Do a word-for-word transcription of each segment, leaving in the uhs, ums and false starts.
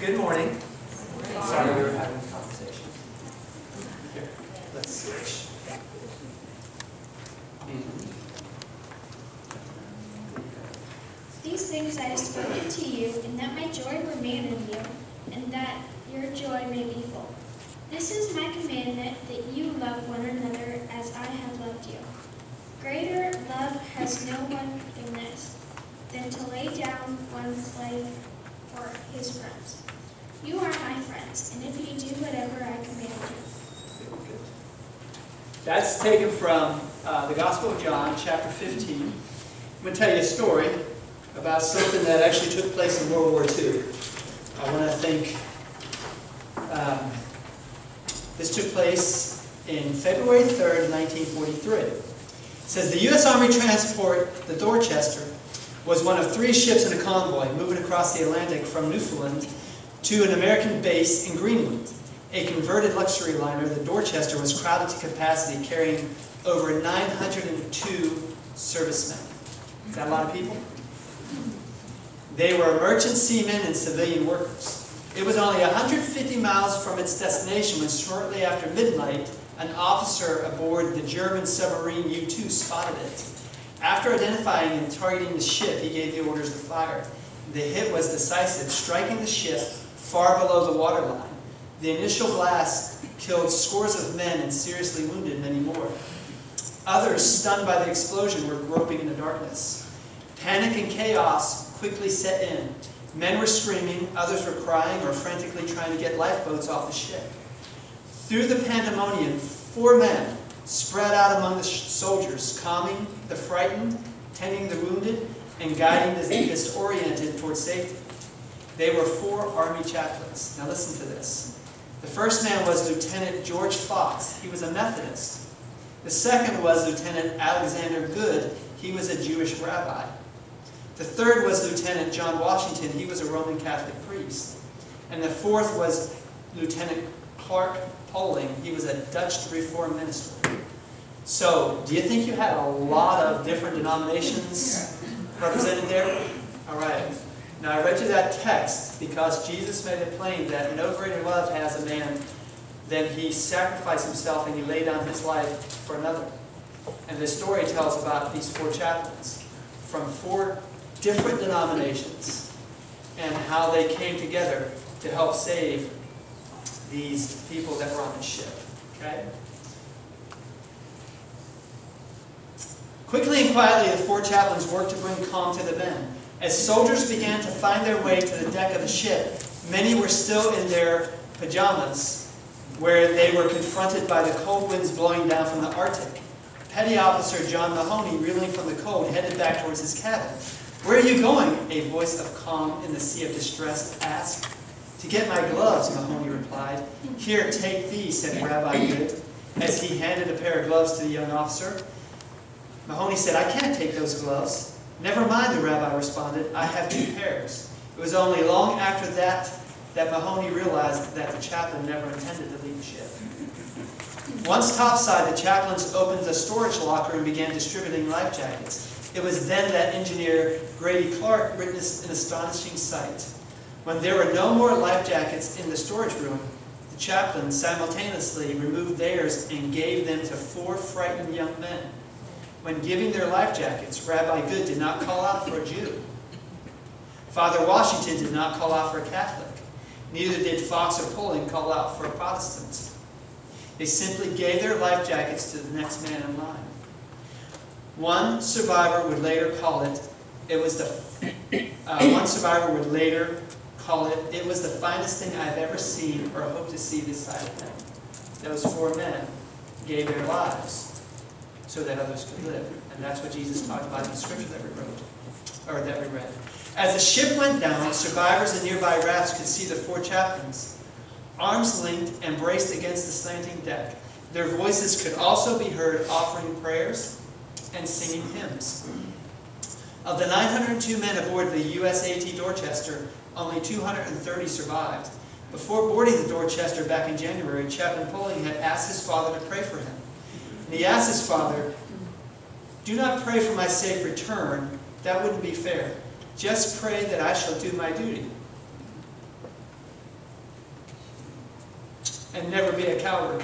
Good morning. Sorry, we were having a conversation. Here, let's switch. These things I have spoken to you, and that my joy remain in you, and that your joy may be full. This is my commandment, that you love one another as I have loved you. Greater love has no one than this, than to lay down one's life for his friends. You are my friends, and if you do whatever I command you. That's taken from uh, the Gospel of John, chapter fifteen. I'm going to tell you a story about something that actually took place in World War Two. I want to think, um, this took place in February third, nineteen forty-three. It says, the U S Army transport, the Dorchester, was one of three ships in a convoy moving across the Atlantic from Newfoundland to an American base in Greenland. A converted luxury liner, the Dorchester, was crowded to capacity, carrying over nine hundred two servicemen. Is that a lot of people? They were merchant seamen and civilian workers. It was only one hundred fifty miles from its destination when shortly after midnight, an officer aboard the German submarine U two spotted it. After identifying and targeting the ship, he gave the orders to fire. The hit was decisive, striking the ship far below the waterline. The initial blast killed scores of men and seriously wounded many more. Others, stunned by the explosion, were groping in the darkness. Panic and chaos quickly set in. Men were screaming, others were crying or frantically trying to get lifeboats off the ship. Through the pandemonium, four men spread out among the soldiers, calming the frightened, tending the wounded, and guiding the disoriented toward safety. They were four Army chaplains. Now listen to this. The first man was Lieutenant George Fox. He was a Methodist. The second was Lieutenant Alexander Goode. He was a Jewish rabbi. The third was Lieutenant John Washington. He was a Roman Catholic priest. And the fourth was Lieutenant Clark Poling. He was a Dutch Reformed minister. So, do you think you had a lot of different denominations represented there? All right. Now, I read you that text because Jesus made it plain that no greater love has a man than he sacrificed himself and he laid down his life for another. And this story tells about these four chaplains from four different denominations and how they came together to help save these people that were on the ship. Okay? Quickly and quietly, the four chaplains worked to bring calm to the men. As soldiers began to find their way to the deck of the ship, many were still in their pajamas, where they were confronted by the cold winds blowing down from the Arctic. Petty Officer John Mahoney, reeling from the cold, headed back towards his cabin. "Where are you going?" a voice of calm in the sea of distress asked. "To get my gloves," Mahoney replied. "Here, take these," said Rabbi Good, as he handed a pair of gloves to the young officer. Mahoney said, "I can't take those gloves." "Never mind," the rabbi responded. "I have two pairs." It was only long after that that Mahoney realized that the chaplain never intended to leave the ship. Once topside, the chaplains opened a storage locker and began distributing life jackets. It was then that engineer Grady Clark witnessed an astonishing sight. When there were no more life jackets in the storage room, the chaplain simultaneously removed theirs and gave them to four frightened young men. When giving their life jackets, Rabbi Good did not call out for a Jew. Father Washington did not call out for a Catholic. Neither did Fox or Poling call out for a Protestant. They simply gave their life jackets to the next man in line. One survivor would later call it, it was the, uh, one survivor would later call it, it was the finest thing I've ever seen or hope to see this side of them. Those four men gave their lives so that others could live. And that's what Jesus talked about in the scripture that we wrote, or that we read. As the ship went down, survivors in nearby rafts could see the four chaplains, arms linked and braced against the slanting deck. Their voices could also be heard offering prayers and singing hymns. Of the nine hundred two men aboard the U S A T Dorchester, only two hundred thirty survived. Before boarding the Dorchester back in January, Chaplain Poling had asked his father to pray for him. And he asked his father, "Do not pray for my safe return. That wouldn't be fair. Just pray that I shall do my duty." and never be a coward,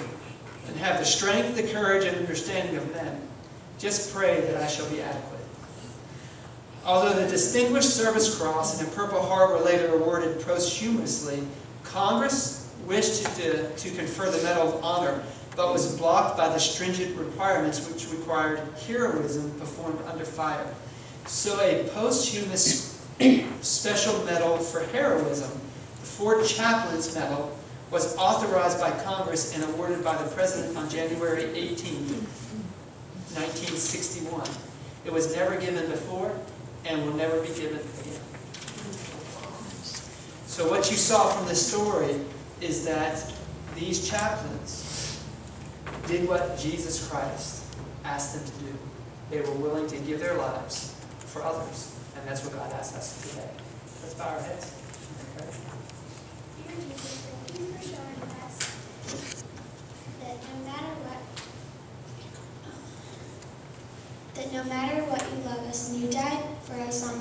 and have the strength, the courage, and understanding of men. Just pray that I shall be adequate. Although the Distinguished Service Cross and the Purple Heart were later awarded posthumously, Congress wished to, to confer the Medal of Honor, but was blocked by the stringent requirements which required heroism performed under fire. So a posthumous special medal for heroism, the Four Chaplains Medal, was authorized by Congress and awarded by the President on January eighteenth, nineteen sixty-one. It was never given before and will never be given again. So what you saw from this story is that these chaplains did what Jesus Christ asked them to do. They were willing to give their lives for others. And that's what God asks us to do today. Let's bow our heads. Okay. Dear Jesus, thank you for showing us that no matter what, that no matter what you love us, and you died for us on